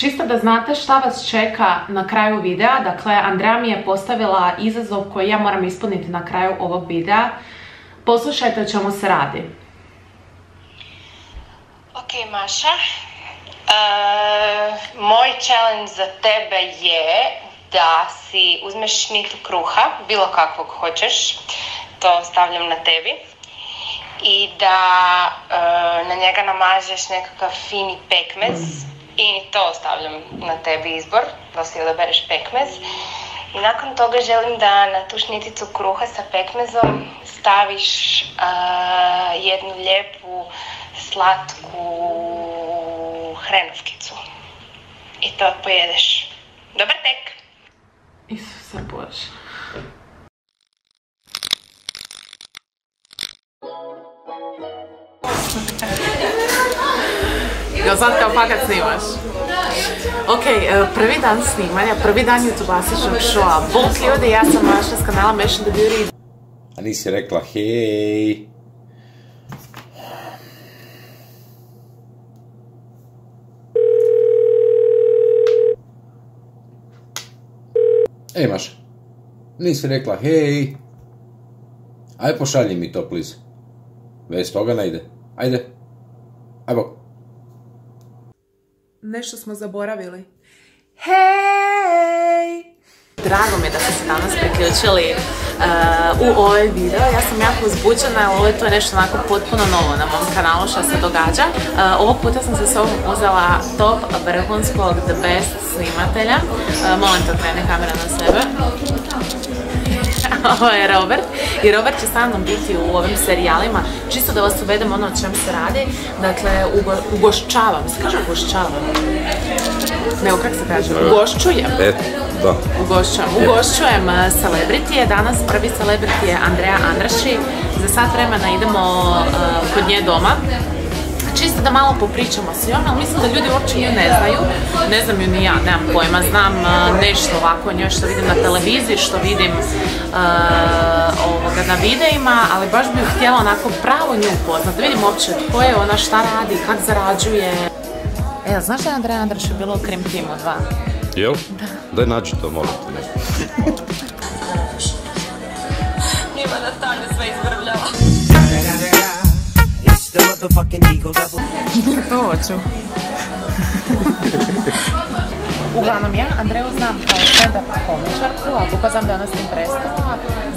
Čisto da znate šta vas čeka na kraju videa, dakle Andrea mi je postavila izazov koji ja moram ispuniti na kraju ovog videa. Poslušajte o čemu se radi. Ok Maša, moj challenge za tebe je da si uzmeš šnitu kruha, bilo kakvog hoćeš, to stavljam na tebi, i da na njega namažeš nekakav fini pekmez, i to ostavljam na tebi izbor, da si odabereš pekmez. I nakon toga želim da na tu šniticu kruha sa pekmezom staviš jednu lijepu, slatku hrenovkicu. I to pojedeš. Dobar tek! Isuse Bože. Jel sad kao fakat snimaš? Ok, prvi dan snimanja, prvi dan YouTubastičnog showa. Bok ljudi, ja sam Maša s kanala Maša the Beauty. A nisi rekla hej. Ej Maša, nisi rekla hej. Aj pošalji mi to, please. Bez toga ne ide. Ajde. Aj bok. Nešto smo zaboravili. Hej! Drago mi je da ste se danas priključili u ovaj video. Ja sam jako uzbuđena, jer ovo je to nešto onako potpuno novo na mom kanalu što se događa. Ovog puta sam sa sobom uzela top vrhunskog The Best snimatelja. Molim te, okreni kamera na sebe. Ovo je Robert i Robert će sa mnom biti u ovim serijalima, čisto da vas uvedem ono o čem se radi. Dakle, ugošćavam, se kaže ugošćavam? Nego, kako se kaže? Ugošćujem. Da. Ugošćujem celebritije. Danas prvi celebrity je Andrea Andrassy. Za sat vremena idemo kod nje doma. Čisto da malo popričamo s njom, ali mislim da ljudi uopće nju ne znaju. Ne znam ju ni ja, nemam pojma, znam nešto ovako njoj što vidim na televiziji, što vidim na videima, ali baš bih htjela onako pravo nju upoznat, da vidim uopće ko je ona, šta radi, kak zarađuje. E, znaš da je Andrea Andrassy bilo u Crime Timu 2? Jel? Da. Daj nađi to, molim te nešto. Njima na stanje sve izvrljava. To oču. Uglavnom, ja Andreju znam kao stand-up komičarku, ali dupa znam da je ona s tim prestala,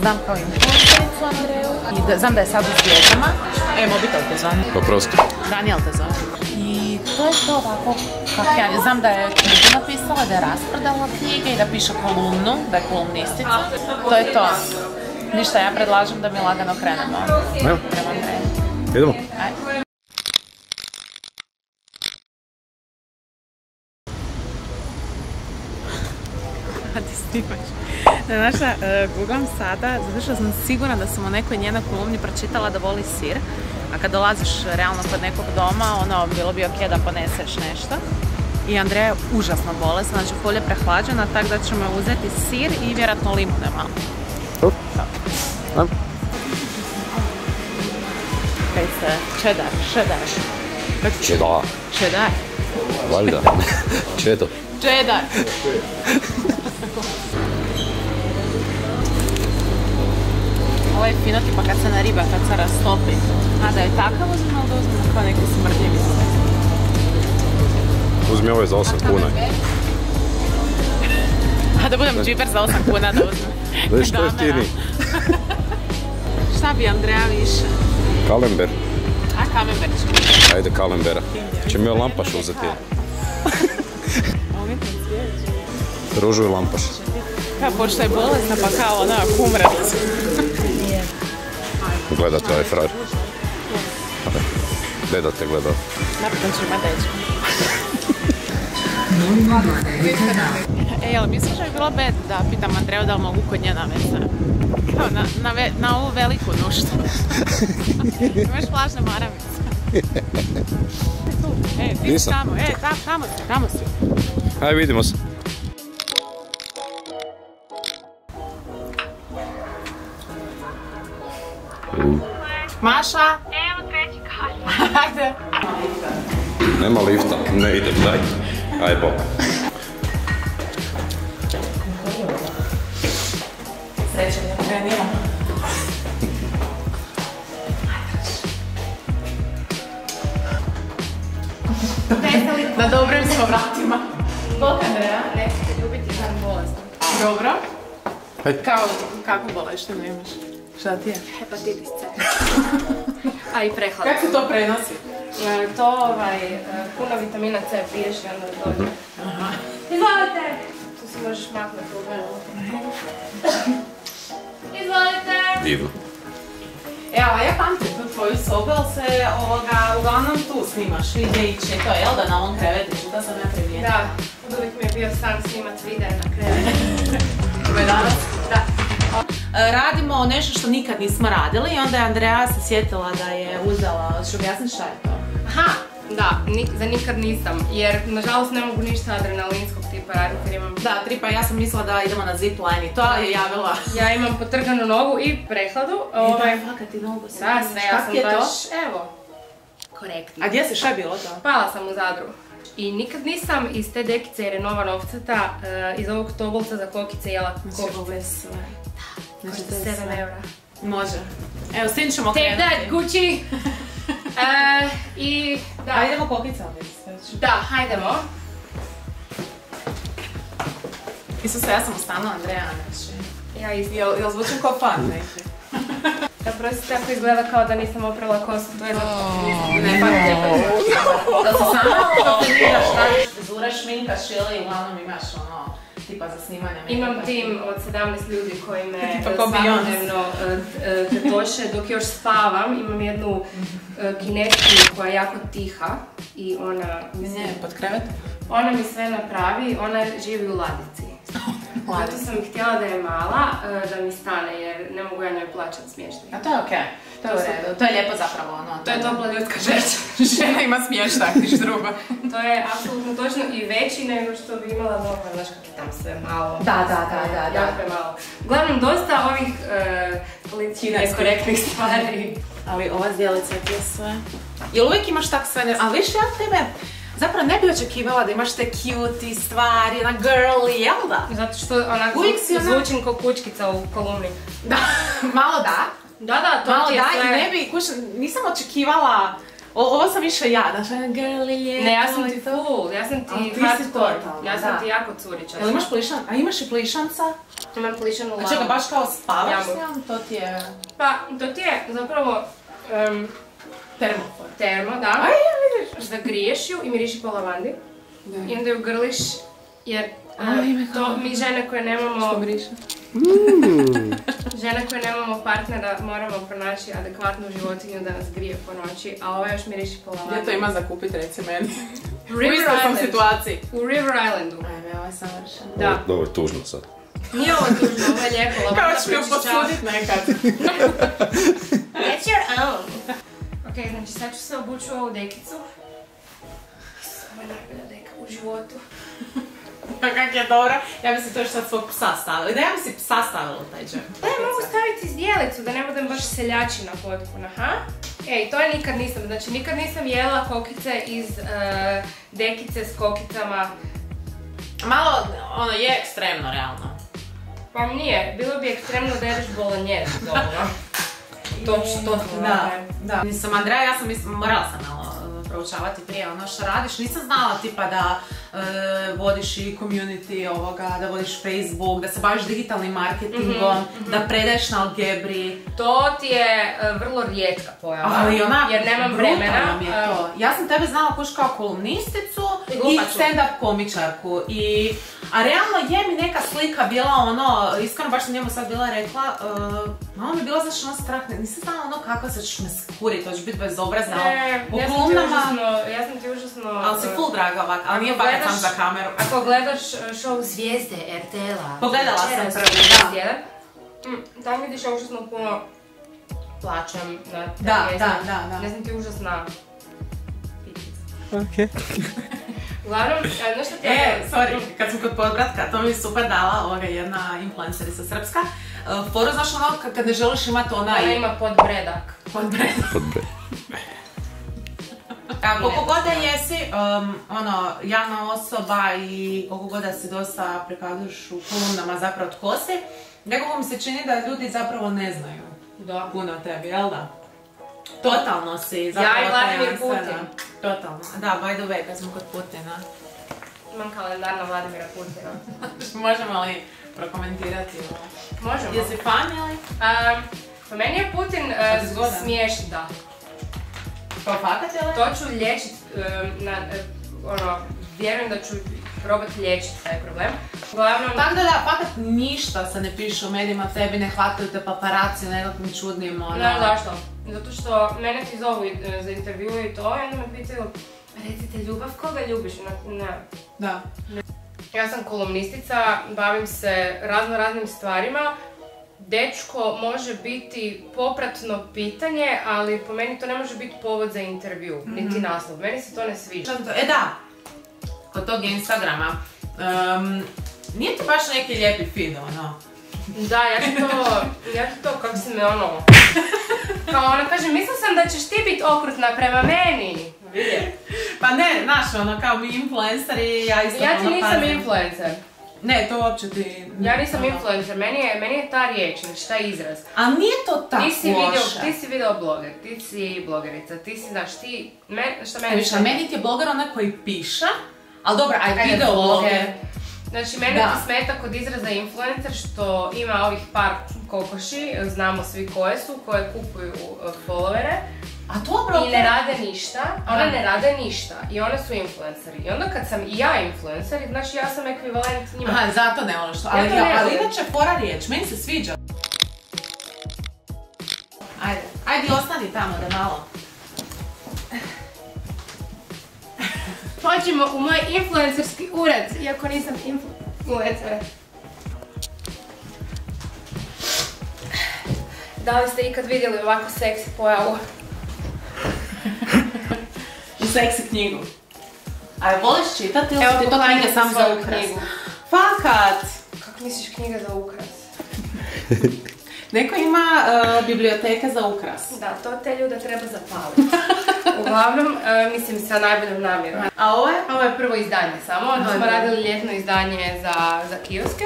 znam kao influencericu Andreju i znam da je sad u Zvijezdama. E, mobitel te zove. Poprosti. Daniel te zove. I to je to ovako, kako ja znam da je knjigu napisala, da je raspredala knjige i da piše kolumnu, da je kolumnistica. To je to. Ništa, ja predlažem da mi lagano krenemo. Evo. Idemo. A ti snimaš. Znaš šta, googlam sada, zato što sam sigurna da sam u nekoj njenoj kolumni pročitala da voli sir, a kad dolaziš realno kod nekog doma, ono, bilo bi ok da poneseš nešto. I Andreja je užasno bolesna, znači polje prehlađena, tako da ću me uzeti sir i vjerojatno limune malo. Dobro. Dobro. Kaj se, čedar. Valjda, čedo. Čedar. Ovo je fino tipa kad se na riba ta cara stopi. A da je takav uzmem, ali da uzmem kao neki smrdljivi. Uzmi ovo je za 8 kuna. A da budem džiber za 8 kuna da uzmem. Da je što jeftini. Šta bi Andreja više? Kalember. A kalember ću. Ajde kalembera. Če mi joj lampaš uzeti. Ružu i lampaš. Kao pošto je bolesna pa kao ona kumradica. Gledate ovaj frajer. Gledate, gledate. Napokon ću ima dečka. E, jel misliš da je bilo bed da pitam Andreju da li mogu kod nje namestiti? Kao na ovu veliku nuštu. Imaš plažne maramice. E, ti si tamo, tamo si. Ajde, vidimo se. Maša! Evo treći kat. Ajde. Nema lifta, ne idem, daj. Aj bok. Srećem da krenimo. Na dobrim smo vratima. Bok Andrea, nećete ljubiti sam bolest. Dobro. Kao, kakvu boleštinu imaš? Šta ti je? Hepatitis C. A i prehlada. Kako se to prenosi? To puno vitamina C piješ i onda dođe. Izvolite! Tu si možeš maknuti u velu. Izvolite! Divno. Evo, ja pamtim tu tvoju sobu, ali se uglavnom tu snimaš vidje i četo, jel da na ovom krevetu? Što sam ja primijenila? Da, od uvijek mi je bio sam snimat videa na krevetu. Danas? Da. Radimo nešto što nikad nismo radili i onda je Andrea se sjetila da je uzela, što objasniš šta je to? Aha, da, za nikad nisam, jer nažalost ne mogu ništa adrenalinskog tipa raditi jer imam... Da, tripa, ja sam mislila da idemo na zip line i to je javila. Ja imam potrganu nogu i prehladu. I da, fakat i nogu se. Da, sve, ja sam baš, evo, korektno. A gdje si, šta je bilo to? Pala sam u Zadru. I nikad nisam iz te dekice jer je nova novcata, iz ovog tobolca za kokice jela kokice. Znači 7 eura. Može. Evo, s tim ćemo krenuti. Take that, Gucci! I da... A idemo kokica ovdje. Da, hajdemo. Isuse, ja sam ustanula Andrea, znači. Ja isti. Jel zvučim kao fan, neki? Da, prosim, tako izgleda kao da nisam oprala kosu, to je zato. Ne, pa ne. Da se sama koncentriraš, da zura, šminka, šili, uglavnom imaš ono... tipa za snimanje. Imam tim od 17 ljudi koji me svakodnevno tetoše dok još spavam. Imam jednu kinetku koja je jako tiha i ona... Ne, pod krevet? Ona mi sve napravi, ona živi u ladici. Zato sam htjela da je mala, da mi stane jer ne mogu ja njoj plaćati smještaj. A to je okej, to je u redu, to je lijepo zapravo ono. To je topla ljudska žena ima smještaj, niš drugo. To je apsolutno točno i veći nego što bi imala doma, znaš kak je tam sve malo. Da. Jako je malo. Uglavnom dosta ovih nekorektnih stvari. Ali ova zdjelica ti je sve. Jel uvijek imaš tak sve, ali više ja tebe... Zapravo ne bi očekivala da imaš te cutie stvari, jedna girly, jel da? Zato što onako zvučim ko kućkica u kolumni. Da, malo da. Da, to ti je sve. Malo da i ne bi, kućna, nisam očekivala, ovo sam išla ja, znači jedna girly je... Ne, ja sam ti full, ja sam ti hardcore, ja sam ti jako curiča. Jel imaš plišan, a imaš i plišanca? Imam plišanu lavu. Znači ga baš kao spavaš sam, to ti je... Pa, to ti je zapravo... Termofor. Termo, da. Zagriješ ju i miriši po lavandi i onda ju grliš jer to mi žene koje nemamo partnera moramo pronaći adekvatnu životinju da nas grije po noći, a ova još miriši po lavandi. Gdje to ima za kupit, reci meni? U River Islandu. Ajme, ovo je savršeno. Dobro, tužno sad. Nije ovo tužno, ovo je lijepo, lavanda pročišćava. That's your own. Ok, znači sad ću se obući u ovu dekicu. Ovo je najbolja deka u životu. Pa kak je dobra, ja bi se to još sad svog psa stavila. I da ja bi si psa stavila u taj džep. Da, ja mogu staviti zdjelicu, da ne budem baš seljačina potpuna, ha? Ej, to je nikad nisam, znači nikad nisam jela kokice iz dekice s kokicama. Malo, ono, je ekstremno, realno. Pa nije, bilo bi ekstremno da jedeš bolonjez, dobro. Da, nisam Andrea, ja sam mislim, morala sam malo proučavati prije ono što radiš, nisam znala tipa da vodiš i community ovoga, da vodiš Facebook, da se baviš digitalnim marketingom, da predaješ na Algebri. To ti je vrlo rijetka pojava, jer nemam vremena. Ja sam tebe znala koš kao kolumnisticu i stand-up komičarku. A realno je mi neka slika bila ono, iskreno baš sam njemu sad bila rekla, mama mi je bila znaš ono strah, nisam znala ono kako se ćeš me skurit, to ću biti bezobrazna u kolumnama. Ja sam ti užasno... Ali si full draga ovak, ali nije bakat sam za kameru. Ako gledaš show Zvijezde RTL-a... Pogledala sam prvi, da. Tam vidiš ja užasno puno plaćam na te vijesti. Ja sam ti užasna... Okej. Uglavnom, znaš što ti je... Sorry, kad sam kod podbratka, to mi je super dala ovoga jedna influencerica srpska. Foru, znaš ono, kad ne želiš imati onaj... Ona ima podbredak. Podbredak. Koliko god da jesi javna osoba i koliko god da si dosta prikazuješ u kolumnama zapravo tko si, nekako mi se čini da ljudi zapravo ne znaju puno tebi, jel da? Totalno si zapravo taj. Ja i Vladimir Putin. Totalno. Da, by the way, kad smo kod Putina. Imam kalendar na Vladimira Putina. Možemo li prokomentirati? Možemo. Jesi fan ili? Pa meni je Putin smiješan, da. Pa fakat je li? To ću liječiti, vjerujem da ću probati liječiti taj problem. Tako da fakat ništa se ne piše u medijima, tebi ne hvataju te paparaci na nekakvim čudnim... Ne, zašto? Zato što mene ti zovu za intervjue i to, i onda me pitaju, recite ljubav, koga ljubiš? Ne. Da. Ja sam kolumnistica, bavim se razno raznim stvarima. Dečko može biti popratno pitanje, ali po meni to ne može biti povod za intervju, niti naslov. Meni se to ne sviđa. E da, kod tog Instagrama, nije to baš neki lijepi feed, ono. Da, ja ću to, kako si me ono... Kao ona kaže, mislila sam da ćeš ti biti okrutna prema meni. Pa ne, znaš, ono, kao mi influenceri, ja isto ono pažem. Ja ti nisam influencer. Ne, to uopće ti... Ja nisam influencer, meni je ta riječ, znači ta izraz. A nije to tako loše. Ti si videobloger, ti si blogerica, ti si, znaš, ti... Šta meni... Viš, a meni ti je bloger ona koji piše, ali dobro, aj videobloger. Znači, meni ti smeta kod izraza influencer što ima ovih par kokoši, znamo svi koje su, koje kupuju followere. A to opravo... I ne rade ništa, one ne rade ništa i one su influenceri. I onda kad sam i ja influencer, znači ja sam ekvivalent njima. Aha, zato ne ono što, ali inače fora riječ, meni se sviđa. Ajde, ajde ostani tamo da malo. Hoćemo u moj influencerski ured, iako nisam influencer. Da li ste ikad vidjeli ovako seksi pojavu? I seksi knjigu. A voliš čitati ili ti to knjige samo za ukras? Fakat! Kako misliš knjiga za ukras? Neko ima biblioteke za ukras. Da, to te ljude treba zapaliti. Uglavnom, mislim sa najboljom namjerom. A ovo je prvo izdanje samo, onda smo radili ljetno izdanje za kioske.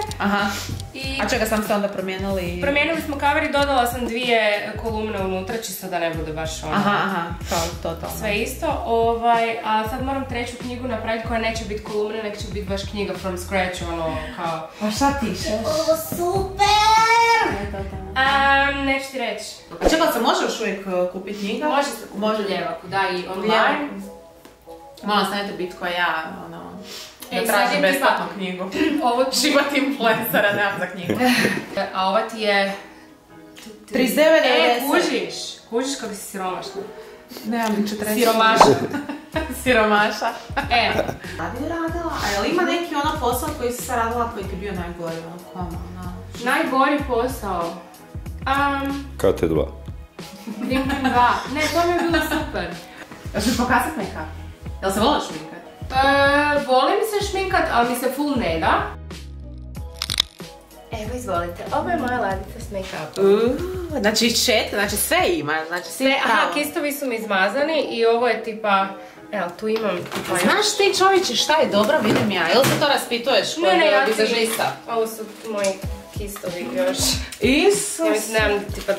A čega sam se onda promijenili? Promijenili smo cover i dodala sam 2 kolumne unutra, čisto da ne bude baš ono... Sve isto, a sad moram 3. knjigu napraviti koja neće biti kolumna, nek će biti baš knjiga from scratch, ono kao... Pa šta ti šeš? Ovo super! Neću ti reći. A čekala se, može još uvijek kupiti knjiga? Može se kupiti u Ljevaku, da, i online. Moram sam eto biti koja ja, ono... Da tražim besplatnu knjigu. Život influencera, nemam za knjigu. A ova ti je... 39,90. E, kužiš! Kužiš kako si siromašna. Nemam ni 40. Siromaša. Siromaša. E. Radi je radila, a je li ima neki ono posao koji si se radila koji ti je bio najgori? Najgori posao? KT2. KT2. Ne, to mi je bilo super. Jel ću pokazat neka? Jel se voliš neka? Volim se šminkat, ali mi se full ne da. Evo izvolite, ovo je moja ladica s make-upom. Znači sve ima, znači sve pravo. Aha, kistovi su mi izmazani i ovo je tipa, evo tu imam tipa... Znaš ti čovječe šta je dobro, vidim ja, ili se to raspituješ kod vizažista? Ovo su moji kistovi još. Isus! Nemam tipa...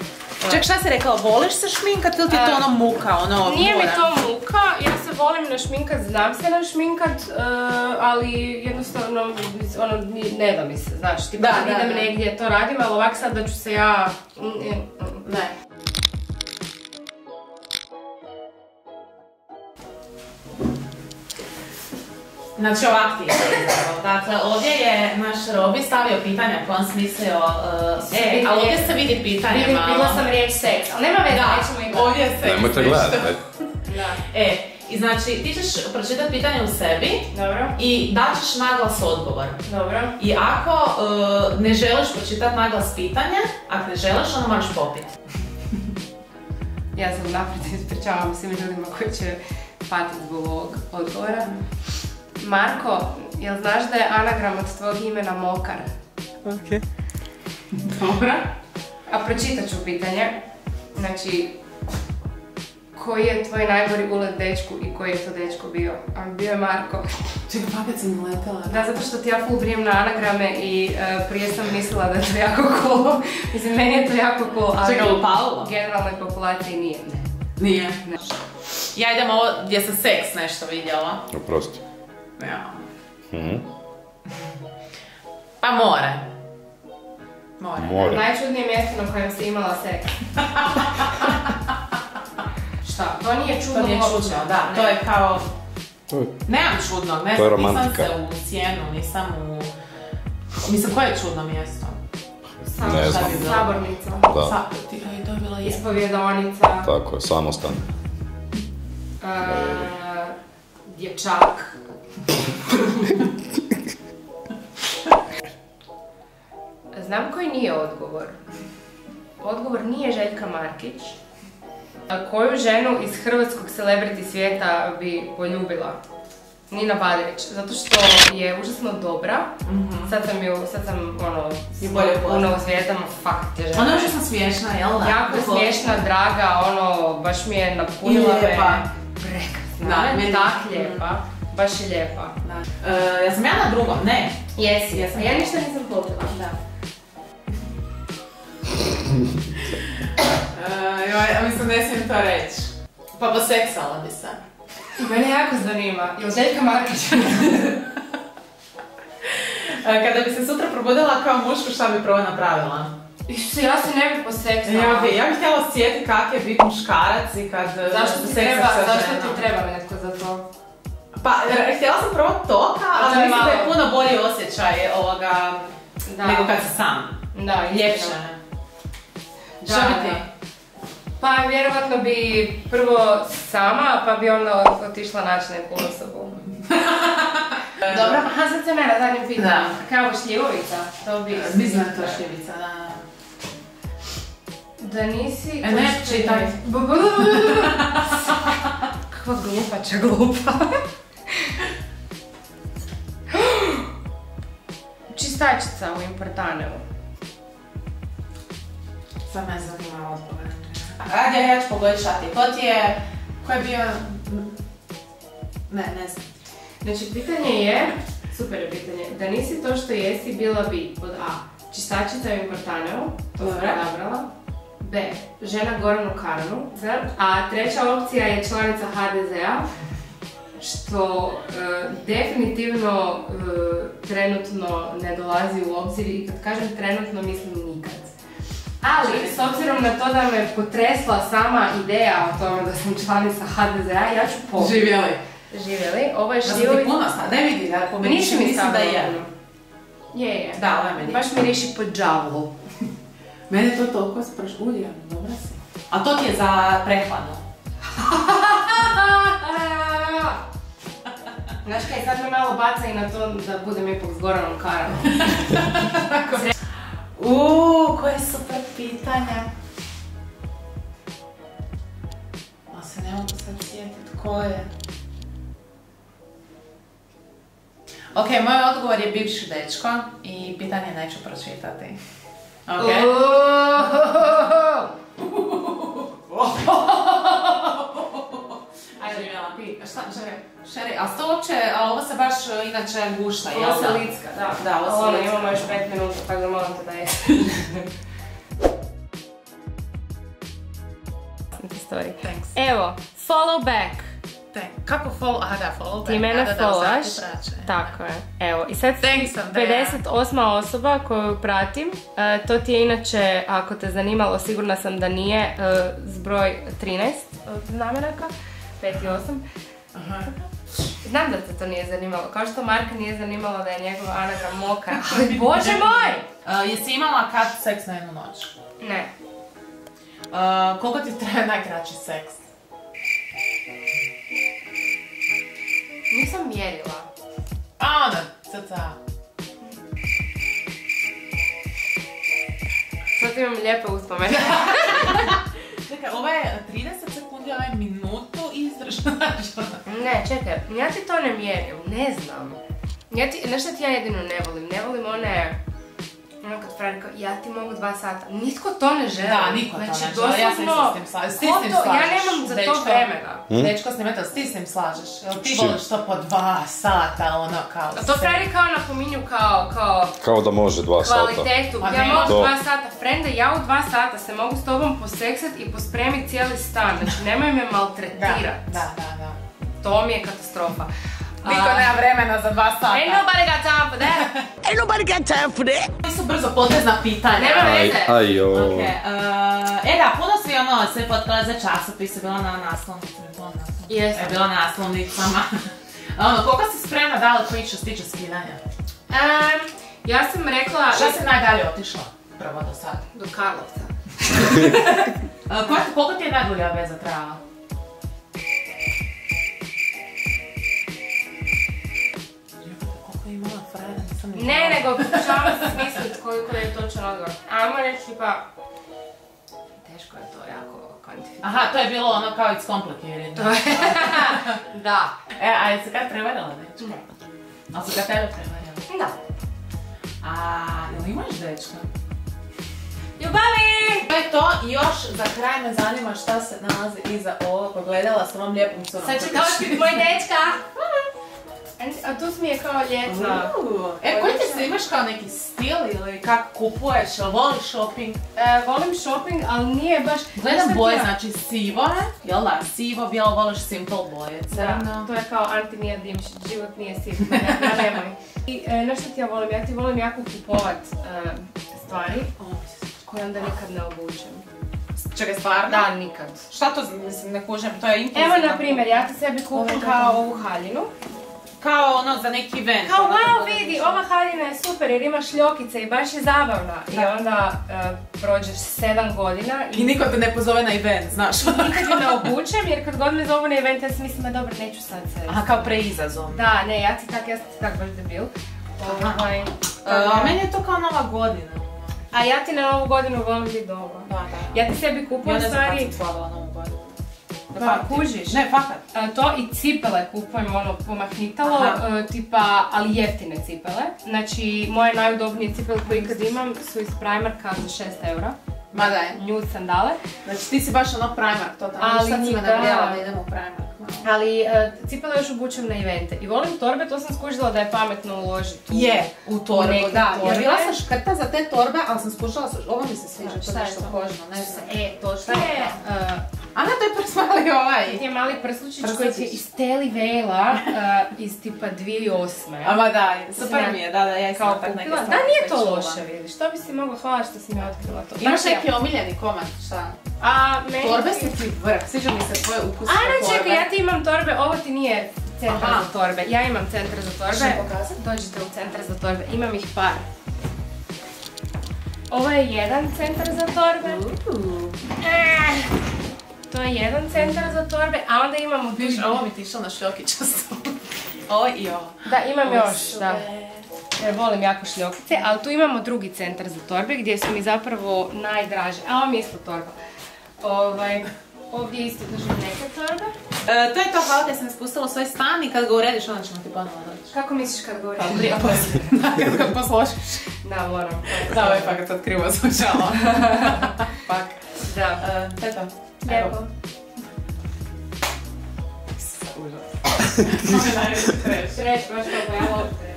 Ček, šta si rekao, voliš se šminkat ili ti je to ono muka, ono... Nije mi to muka, ja se volim našminkat, znam se našminkat, ali jednostavno, ono, ne da mi se, znaš, tipa idem negdje, to radim, ali ovak sad da ću se ja... Ne. Znači ovak ti je to izgledalo, dakle ovdje je naš Robi stavio pitanje ako on smislio, ali ovdje se vidi pitanje malo. Vidila sam riječ seks, ali nema veze, nećemo igrat. Ovdje je seks. Nemojte gledati. E, i znači ti ćeš pročitati pitanje u sebi i daćeš naglas odgovor. I ako ne želiš pročitati naglas pitanja, ako ne želiš, onda moraš popiti. Ja sam naprijed ispričavam svim ljudima koji će patiti zbog ovog odgovora. Marko, jel znaš da je anagram od tvojeg imena Mokar? Okej. Dobra. A pročitat ću pitanje. Znači, Koji je tvoj najgori ulet dečku i koji je to dečko bio? Bio je Marko. Čekaj, fakat sam uletala. Da, zato što ti ja full vrijem na anagrame i prije sam mislila da je to jako cool. Mislim, meni je to jako cool, ali... Čekaj, Paolo? Generalnoj populaciji nije. Nije? Ne. Ja idem ovo gdje sam seks nešto vidjela. Oprosti. Ja. Pa more. More. Najčudnije mjesto na kojem si imala seks. To nije čudno uopće, da, to je kao, nemam čudnog, nisam se u cijenu, nisam u, mislim koje je čudno mjesto? Ne znam. Sabornica. Da. To je bila ispovjedonica. Tako je, samostan. Dječak. Znam koji nije odgovor. Odgovor nije Željka Markić. Koju ženu iz hrvatskog celebrity svijeta bi poljubila? Nina Padević, zato što je užasno dobra. Sad sam ono u zvijezdama, fakt je žena. Ona je užasno smiješna, jel da? Jako je smiješna, draga, ono, baš mi je napunila me. I lijepa. Prekrasna, ne tak lijepa, baš je lijepa. Ja sam ja na drugom, ne? Jesi, ja ništa nisam popila, da. Mislim, ne smijem to reći. Pa poseksala bi se. Mene jako zanima. Jel' Željka Markić? Kada bi se sutra probudila kao muško, šta bi prvo napravila? Isuse, ja se ne bi poseksala. Ja bih htjela osjetiti kak je biti muškarac i kad... Zašto ti treba netko za to? Pa, htjela sam prvo toga, ali mislim da je puno bolji osjećaj ovoga nego kad si sam. Da, ljepše. Šta bi ti? Pa vjerovatno bi prvo sama, pa bi onda otišla naći neku osobu. Dobro, aha, sad se mene zadnje pita. Kao šljivovica, to bi... Mislim da je to šljivica, da. Da nisi... E ne, čitaj. Kakva glupača glupa. Čistačica u Importaneu. Sve me zanima odgovor. Ajde, ja ću pogoditi šta ti. To ti je... Ko je bio... Ne, ne znam. Znači, pitanje je... Super je pitanje. Da nisi to što jesi, bila bi pod A. Čistačica u Importaneu. To sam odabrala. B. Žena Goranu Karnu. A treća opcija je članica HDZ-a. Što definitivno trenutno ne dolazi u obzir. I kad kažem trenutno, mislim nikad. Ali, s obzirom na to da me potresla sama ideja o tome da sam članica HDZ-a, ja ću pobiti. Živjeli. Živjeli. Ovo je šljivovica. Da sam ti ponosna, ne vidi da pomeniš, mislim da je. Je. Da, ovo je meni. Baš miriši po džavlu. Mene to toliko sprašuljeno, dobra si. A to ti je za prehladu. Znaš kaj, sad me malo baca i na to da budem ipak s Goranom Karanom. Koje super pitanje. Ali se ne mogu sad sjetiti ko je. Ok, moj odgovor je bivši dečko i pitanje neću pročitati. Ok? Ajde, imala pita. Šta, Šeri, a to uopće, ali ovo se baš inače gušta, jel da? Ovo se licka, da. Da, ovo se licka. Imamo još 5 minuta, tako da moram te da je. Evo, follow back. Kako follow? Aha da, follow back. Ti mene followaš. Tako je. Evo, i sad 58. osoba koju pratim. To ti je inače, ako te zanimalo, sigurna sam da nije, zbroj 13 znamenaka. 5 i 8. Znam da te to nije zanimalo, kao što Marka nije zanimalo da je njegova anagram Moka, ali bože moj! Jesi imala kad seks na jednu noć? Ne. Koliko ti traje najkraći seks? Nisam mjerila. A onda, cca. Sad imam lijepe uspomene. Čekaj, ovo je 30 sekundi, ovo je minutu i izražavaš. Ne, čekaj, ja ti to ne mjerim, ne znam. Znaš šta ti ja jedino ne volim? Ne volim one... Ono kad strane, kao ja ti mogu 2 sata. Nitko to ne želi. Da, niko to ne želi, ja sam isto s tim slažeš. Ja nemam za to vremena. Dečko snimatelj, ti s tim slažeš. Jel ti voliš to po 2 sata, ono kao... A to freri kao napominju kao... Kao da može 2 sata. Kvalitetu. Ja mogu 2 sata, frenda, ja u 2 sata se mogu s tobom poseksat i pospremit cijeli stan. Znači, nemoj me maltretirat. Da. To mi je katastrofa. Niko nema vremena za 2 sata. Ain't nobody got time for that. Ain't nobody got time for that. To su brzo potezna pitanja. Nema veze. Da, puno svi ono sve potkale za časopise, bila na naslovnicama. Bila na naslovnicama. Koliko si spremna dala priču što se tiče skidanja? Ja sam rekla... Šta si najdalje otišla? Prvo do sada. Do Karlovca. Koliko ti je najdulja veza trajala? Ne, nego pokušavam se smislit koliko je točan odgovor. Ajmo reći pa... Teško je to jako kvantifikati. Aha, to je bilo ono kao it's complicated. Da. E, a je se kad prevarila dečka? Ne. Ali se kad tebe prevarila? Da. A, jel imaš dečka? Ljubavi! To je to, još za kraj me zanima šta se nalazi iza ovo. Pogledala sam vam lijepom curom. Sad će kao špiti moj dečka! A tu mi je kao ljetna. E, koji ti se imaš kao neki stil ili kako kupuješ, ali voliš shopping? Volim shopping, ali nije baš... Gledam boje, znači sivo, jel da? Sivo, bijelo, voliš simple boje, crno. To je kao Anti nije Dimšić, život nije sivo, ja nemoj. I nešto ti ja volim, ja ti volim jako kupovat stvari koje onda nikad ne obučem. Čekaj, stvarno? Da, nikad. Šta to, mislim, ne kužem, to je impulsivno. Evo, na primjer, ja ti sebi kupim kao ovu haljinu. Kao ono za neki event. Kao wow vidi, ova haljina je super jer ima šljokice i baš je zabavna. I onda prođeš 7 godina i... I niko te ne pozove na event, znaš. Nikad ju ne obučem jer kad god me zovu na event ja si mislim, dobro, neću sad se... Aha, kao preizazom. Da, ne, ja si tak baš debil. Meni je to kao Nova godina. A ja ti na Novu godinu volim biti doma. Ja ti sebi kupujem stvari... Ja ne znam kako sam slavala Novu godinu. Pa kužiš, ne, fakat. To i cipele kupujem, ono, pomahnitalo, tipa, ali jeftine cipele. Znači, moje najudobnije cipele koje ikad imam su iz Primarka za 6 eura. Ma da je. Nude sandale. Znači, ti si baš ono Primark, to tamo, sad si me nabrijala da idemo u Primark. Ali cipele još obučem na evente i volim torbe, to sam skužila da je pametno uložiti. Je, u torbe, da. Ja bila sam škrta za te torbe, ali sam skužila, ovo mi se sviđa, to je nešto kožno, ne znam. E, to što je... Ana, to je prst mali ovaj. Je mali prslučić koji ti je iz Telly Vaila iz tipa 2008. Ama da, super mi je, da, ja sam tak neke stvari. Da, nije to loše, vidiš, što bi si mogla, hvala što si mi otkrila to. Imaš neki omiljeni komad, šta? Torbe si ti vrh, sviđa mi se tvoje ukusne torbe. Ana, čekaj, ja ti imam torbe, ovo ti nije centar za torbe. Ja imam centar za torbe. Što pokazati? Dođite u centar za torbe, imam ih par. Ovo je jedan centar za torbe. To je jedan centar za torbe, a onda imamo... Viš, ovo mi ti išlo na šljokičastu. Ovo i ovo. Da, imam još, da. Jer volim jako šljokice, ali tu imamo drugi centar za torbe gdje su mi zapravo najdraže. A ovo mi je isto torba. Ovdje isto držim neke torbe. To je to, hvala da sam ispustila u svoj stan i kad ga urediš, onda ćemo ti ponovno doći. Kako misliš kad ga urediš? Prije poslije. Kad posložiš. Da, moram. Da, ovo je fakat sad krivo zvučalo. Pak. Da. To je to. Lijepo. Treš, baš kako ja lovite.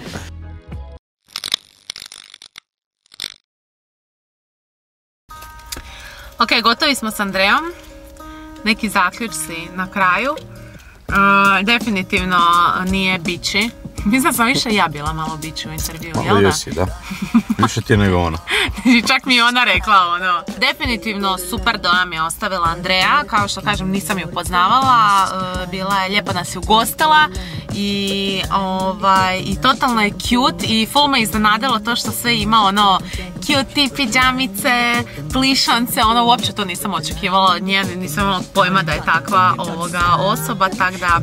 Ok, gotovi smo s Andreom. Neki zaključci na kraju. Definitivno nije bići. Mislim da sam više ja bila malo bići u intervju, jel da? Ali jesi, da. Više ti nego ona. Čak mi je ona rekla ono. Definitivno super dojam je ostavila Andrea, kao što kažem nisam ju poznavala, bila je lijepo nas je ugostila i totalno je cute i full me iznenadilo to što sve ima ono cutie pijamice, plišance, ono uopće to nisam očekivala od nje, nisam imala pojma da je takva osoba, tak da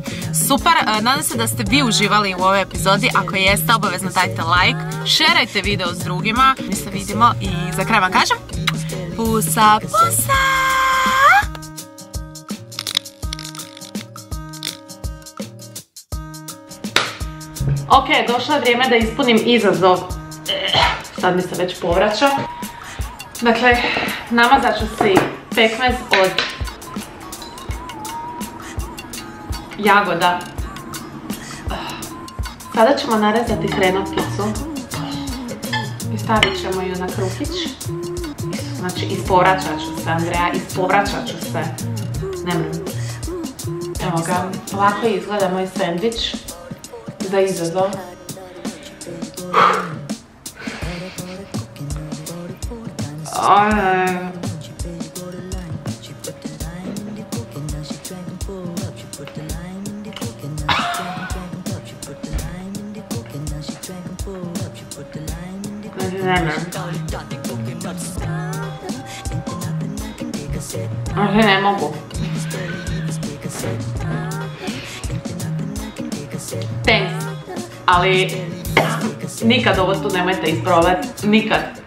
super, nadam se da ste vi uživali u ovoj epizodi, ako jeste obavezno dajte like, šerajte video s drugima, mi se vidimo i za kraj vam kažem pusa pusa! Ok, došlo je vrijeme da ispunim izazov. sad mi se već povraća. Dakle, namazat ću si pekmez od jagoda. Sada ćemo narezati hrenovkicu i stavit ćemo ju na krukić. Znači, ispovraćat ću se, Andrea, ispovraćat ću se. Nemoj. Evo ga, ovako izgleda moj sendvič za izazov. Ne mogu. Thanks, ali nikad ovo tu nemojte isprobati, nikad.